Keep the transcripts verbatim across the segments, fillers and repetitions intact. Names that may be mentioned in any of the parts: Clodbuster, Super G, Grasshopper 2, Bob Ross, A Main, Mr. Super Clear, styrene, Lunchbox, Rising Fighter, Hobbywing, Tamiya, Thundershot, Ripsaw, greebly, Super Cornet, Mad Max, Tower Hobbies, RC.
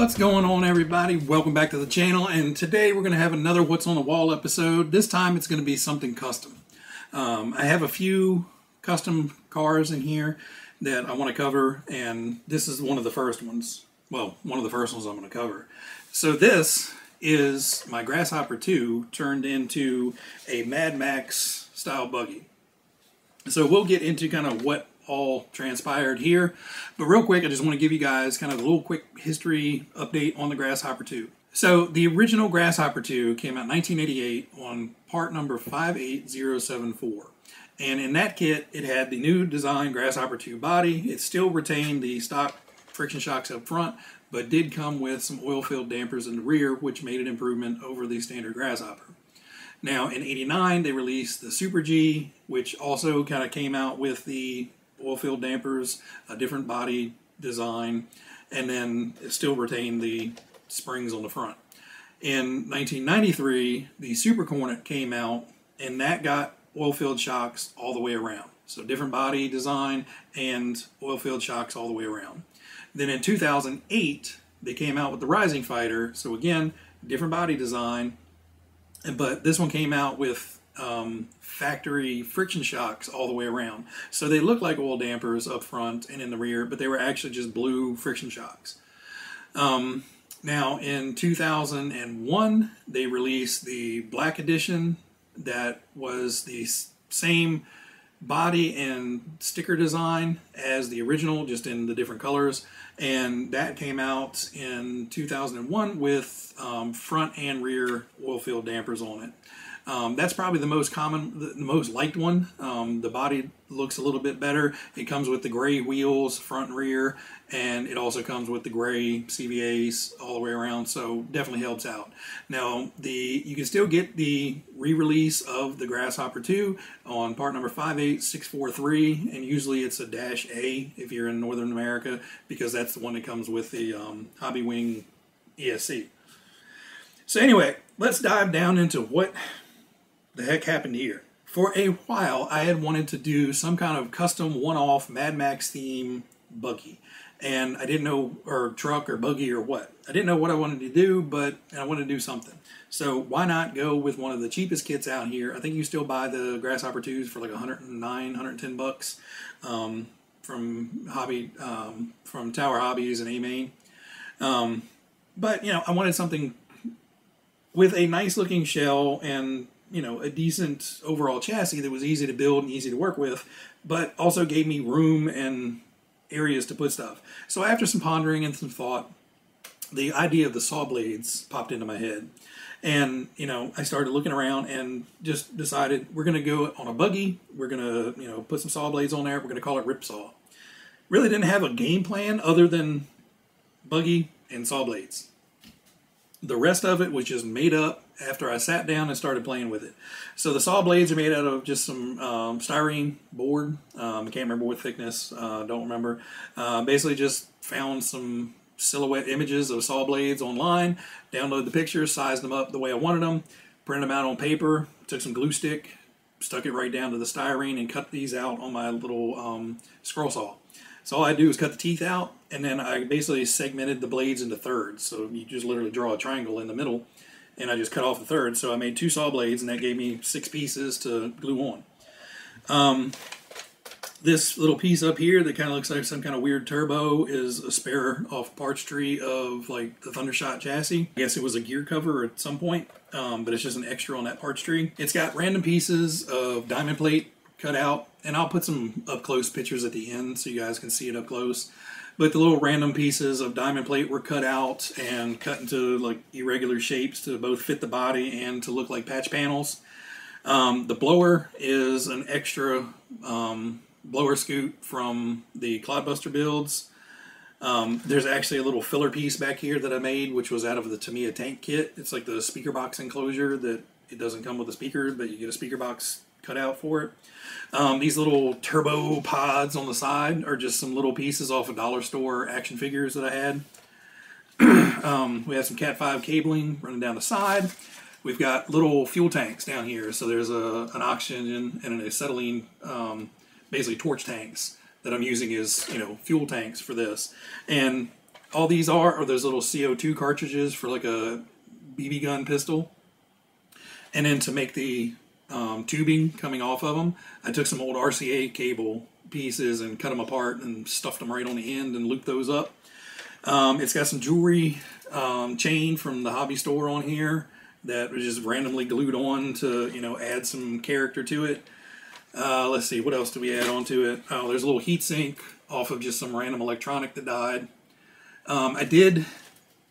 What's going on, everybody? Welcome back to the channel, and today we're going to have another What's on the Wall episode. This time it's going to be something custom. Um, I have a few custom cars in here that I want to cover, and this is one of the first ones. Well, one of the first ones I'm going to cover. So this is my Grasshopper two turned into a Mad Max style buggy. So we'll get into kind of what all transpired here, but real quick I just want to give you guys kind of a little quick history update on the Grasshopper two. So the original Grasshopper two came out in nineteen eighty-eight on part number five eight zero seven four, and in that kit it had the new design Grasshopper two body. It still retained the stock friction shocks up front, but did come with some oil filled dampers in the rear, which made an improvement over the standard Grasshopper. Now in eighty-nine they released the Super G, which also kind of came out with the oil filled dampers, a different body design, and then it still retained the springs on the front. In nineteen ninety-three, the Super Cornet came out, and that got oil filled shocks all the way around. So different body design and oil filled shocks all the way around. Then in two thousand eight, they came out with the Rising Fighter. So again, different body design, but this one came out with Um, factory friction shocks all the way around. So they look like oil dampers up front and in the rear, but they were actually just blue friction shocks. Um, now in two thousand one, they released the Black Edition that was the same body and sticker design as the original, just in the different colors, and that came out in two thousand one with um, front and rear oil filled dampers on it. Um, that's probably the most common, the most liked one. Um, the body looks a little bit better. It comes with the gray wheels, front and rear, and it also comes with the gray C V As all the way around, so definitely helps out. Now, the you can still get the re-release of the Grasshopper two on part number five eight six four three, and usually it's a dash A if you're in Northern America, because that's the one that comes with the um, Hobbywing E S C. So anyway, let's dive down into what the heck happened here. For a while I had wanted to do some kind of custom one-off Mad Max theme buggy, and I didn't know, or truck or buggy or what, I didn't know what I wanted to do, but I wanted to do something. So why not go with one of the cheapest kits out here? I think you still buy the Grasshopper twos for like one oh nine, one ten bucks um, from hobby um, from Tower Hobbies and A Main. Um, but you know, I wanted something with a nice looking shell and, you know, a decent overall chassis that was easy to build and easy to work with, but also gave me room and areas to put stuff. So after some pondering and some thought, the idea of the saw blades popped into my head. And, you know, I started looking around and just decided we're going to go on a buggy. We're going to, you know, put some saw blades on there. We're going to call it Ripsaw. Really didn't have a game plan other than buggy and saw blades. The rest of it was just made up after I sat down and started playing with it. So the saw blades are made out of just some um, styrene board. Um, I can't remember what thickness. Uh, don't remember. Uh, basically just found some silhouette images of saw blades online, downloaded the pictures, sized them up the way I wanted them, printed them out on paper, took some glue stick, stuck it right down to the styrene, and cut these out on my little um, scroll saw. So all I do is cut the teeth out, and then I basically segmented the blades into thirds. So you just literally draw a triangle in the middle, and I just cut off the third. So I made two saw blades, and that gave me six pieces to glue on. Um, this little piece up here that kind of looks like some kind of weird turbo is a spare off parts tree of like the Thundershot chassis. I guess it was a gear cover at some point, um, but it's just an extra on that parts tree. It's got random pieces of diamond plate cut out, and I'll put some up close pictures at the end so you guys can see it up close. But the little random pieces of diamond plate were cut out and cut into like irregular shapes to both fit the body and to look like patch panels. Um, the blower is an extra um, blower scoot from the Clodbuster builds. Um, there's actually a little filler piece back here that I made, which was out of the Tamiya tank kit. It's like the speaker box enclosure that it doesn't come with a speaker, but you get a speaker box cut out for it. Um, these little turbo pods on the side are just some little pieces off of dollar store action figures that I had. um, we have some Cat five cabling running down the side. We've got little fuel tanks down here. So there's a, an oxygen and an acetylene, um, basically torch tanks that I'm using as, you know, fuel tanks for this. And all these are are those little C O two cartridges for like a B B gun pistol. And then to make the um, tubing coming off of them, I took some old R C A cable pieces and cut them apart and stuffed them right on the end and looped those up. Um, it's got some jewelry um, chain from the hobby store on here that was just randomly glued on to, you know, add some character to it. Uh, let's see, what else do we add onto it? Oh, there's a little heatsink off of just some random electronic that died. Um, I did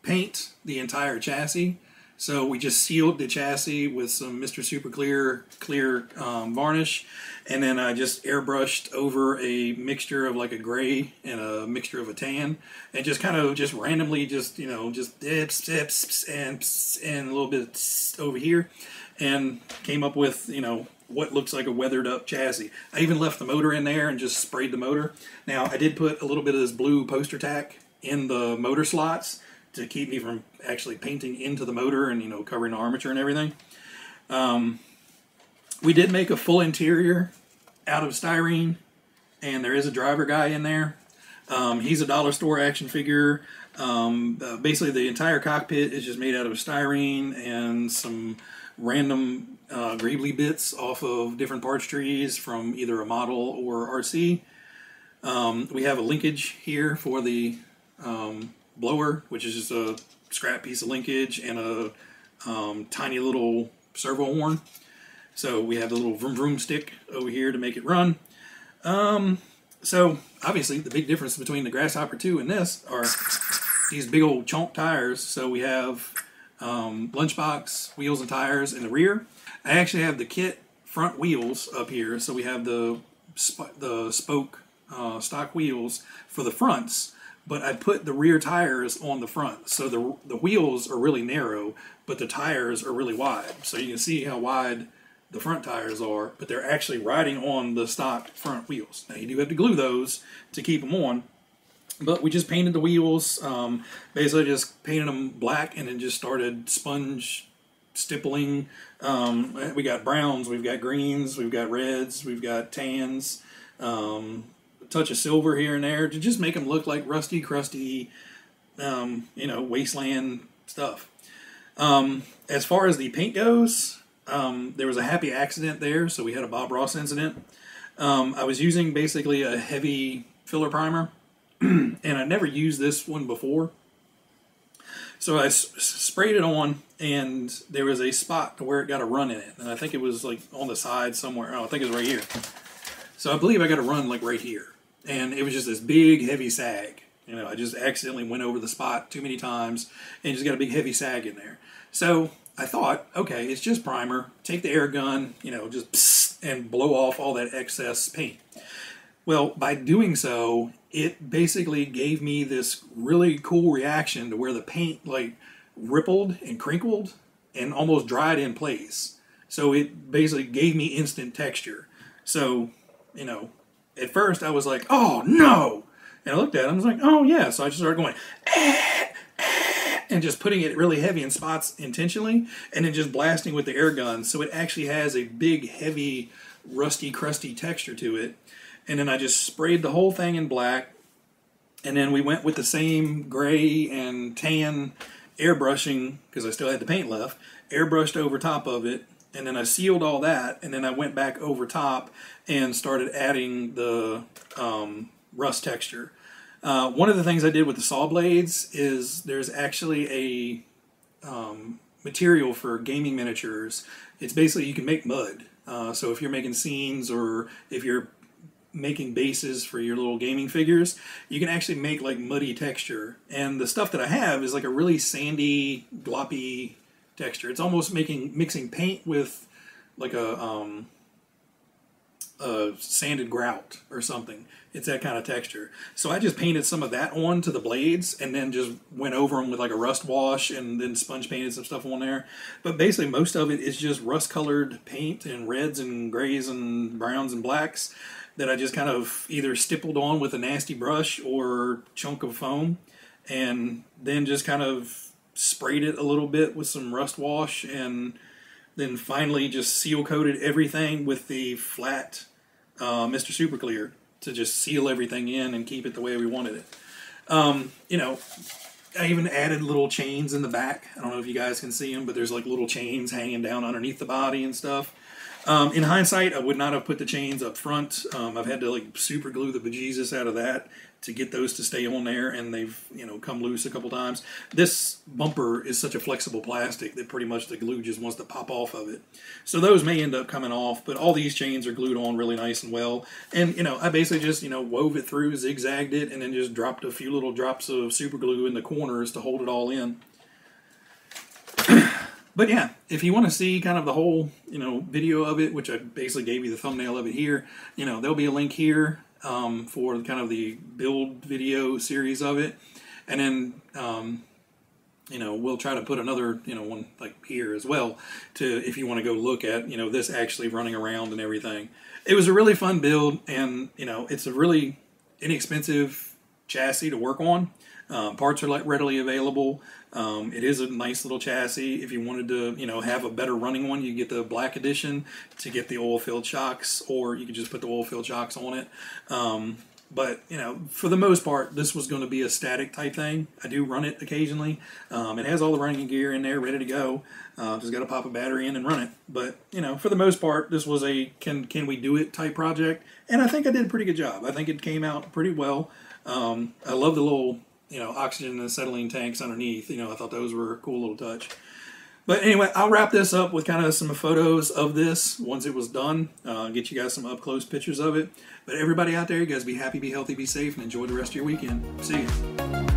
paint the entire chassis, so we just sealed the chassis with some Mister Super Clear clear um, varnish, and then I just airbrushed over a mixture of like a gray and a mixture of a tan, and just kind of just randomly just, you know, just dips, dips, and, and a little bit over here, and came up with, you know, what looks like a weathered up chassis. I even left the motor in there and just sprayed the motor. Now, I did put a little bit of this blue poster tack in the motor slots to keep me from actually painting into the motor and, you know, covering the armature and everything. Um, we did make a full interior out of styrene, and there is a driver guy in there. Um, he's a dollar store action figure. Um, uh, basically, the entire cockpit is just made out of styrene and some random uh, greebly bits off of different parts trees from either a model or R C. Um, we have a linkage here for the um, blower, which is just a scrap piece of linkage and a um, tiny little servo horn. So we have the little vroom vroom stick over here to make it run. Um, so obviously the big difference between the Grasshopper two and this are these big old chonk tires. So we have um, Lunchbox wheels and tires in the rear. I actually have the kit front wheels up here, so we have the sp the spoke uh, stock wheels for the fronts, but I put the rear tires on the front, so the, the wheels are really narrow, but the tires are really wide. So you can see how wide the front tires are, but they're actually riding on the stock front wheels. Now, you do have to glue those to keep them on, but we just painted the wheels, um, basically just painted them black and then just started sponge stippling. Um, we got browns, we've got greens, we've got reds, we've got tans, um, touch of silver here and there to just make them look like rusty, crusty, um, you know, wasteland stuff. Um, as far as the paint goes, um, there was a happy accident there, so we had a Bob Ross incident. Um, I was using basically a heavy filler primer, and I never used this one before. So I s sprayed it on, and there was a spot to where it got a run in it, and I think it was like on the side somewhere. Oh, I think it was right here. So I believe I got a run like right here. And it was just this big, heavy sag. You know, I just accidentally went over the spot too many times and just got a big, heavy sag in there. So I thought, okay, it's just primer. Take the air gun, you know, just psst, and blow off all that excess paint. Well, by doing so, it basically gave me this really cool reaction to where the paint, like, rippled and crinkled and almost dried in place. So it basically gave me instant texture. So, you know, at first I was like, oh, no. And I looked at it, I was like, oh, yeah. So I just started going, eh, eh, and just putting it really heavy in spots intentionally, and then just blasting with the air gun. So it actually has a big, heavy, rusty, crusty texture to it. And then I just sprayed the whole thing in black. And then we went with the same gray and tan airbrushing, because I still had the paint left, airbrushed over top of it. And then I sealed all that, and then I went back over top and started adding the um, rust texture. Uh, one of the things I did with the saw blades is there's actually a um, material for gaming miniatures. It's basically, you can make mud. Uh, so if you're making scenes, or if you're making bases for your little gaming figures, you can actually make like muddy texture. And the stuff that I have is like a really sandy, gloppy texture. It's almost making mixing paint with like a, um, a sanded grout or something. It's that kind of texture. So I just painted some of that on to the blades, and then just went over them with like a rust wash, and then sponge painted some stuff on there. But basically most of it is just rust colored paint and reds and grays and browns and blacks that I just kind of either stippled on with a nasty brush or chunk of foam, and then just kind of sprayed it a little bit with some rust wash, and then finally just seal coated everything with the flat uh, Mister Super Clear to just seal everything in and keep it the way we wanted it. Um, you know, I even added little chains in the back. I don't know if you guys can see them, but there's like little chains hanging down underneath the body and stuff. Um, in hindsight, I would not have put the chains up front. Um, I've had to like super glue the bejesus out of that to get those to stay on there, and they've, you know, come loose a couple times. This bumper is such a flexible plastic that pretty much the glue just wants to pop off of it. So those may end up coming off, but all these chains are glued on really nice and well. And, you know, I basically just, you know, wove it through, zigzagged it, and then just dropped a few little drops of super glue in the corners to hold it all in. But yeah, if you want to see kind of the whole, you know, video of it, which I basically gave you the thumbnail of it here, you know, there'll be a link here um, for kind of the build video series of it. And then, um, you know, we'll try to put another, you know, one like here as well to, if you want to go look at, you know, this actually running around and everything. It was a really fun build, and, you know, it's a really inexpensive chassis to work on. Um, parts are like readily available. Um, it is a nice little chassis. If you wanted to, you know, have a better running one, you get the black edition to get the oil-filled shocks, or you could just put the oil-filled shocks on it. Um, but, you know, for the most part, this was going to be a static type thing. I do run it occasionally. Um, it has all the running gear in there ready to go. Uh, just got to pop a battery in and run it. But, you know, for the most part, this was a can, can we do it type project. And I think I did a pretty good job. I think it came out pretty well. Um, I love the little... you know, oxygen and acetylene tanks underneath. You know, I thought those were a cool little touch. But anyway, I'll wrap this up with kind of some photos of this once it was done. Uh, get you guys some up-close pictures of it. But everybody out there, you guys be happy, be healthy, be safe, and enjoy the rest of your weekend. See you.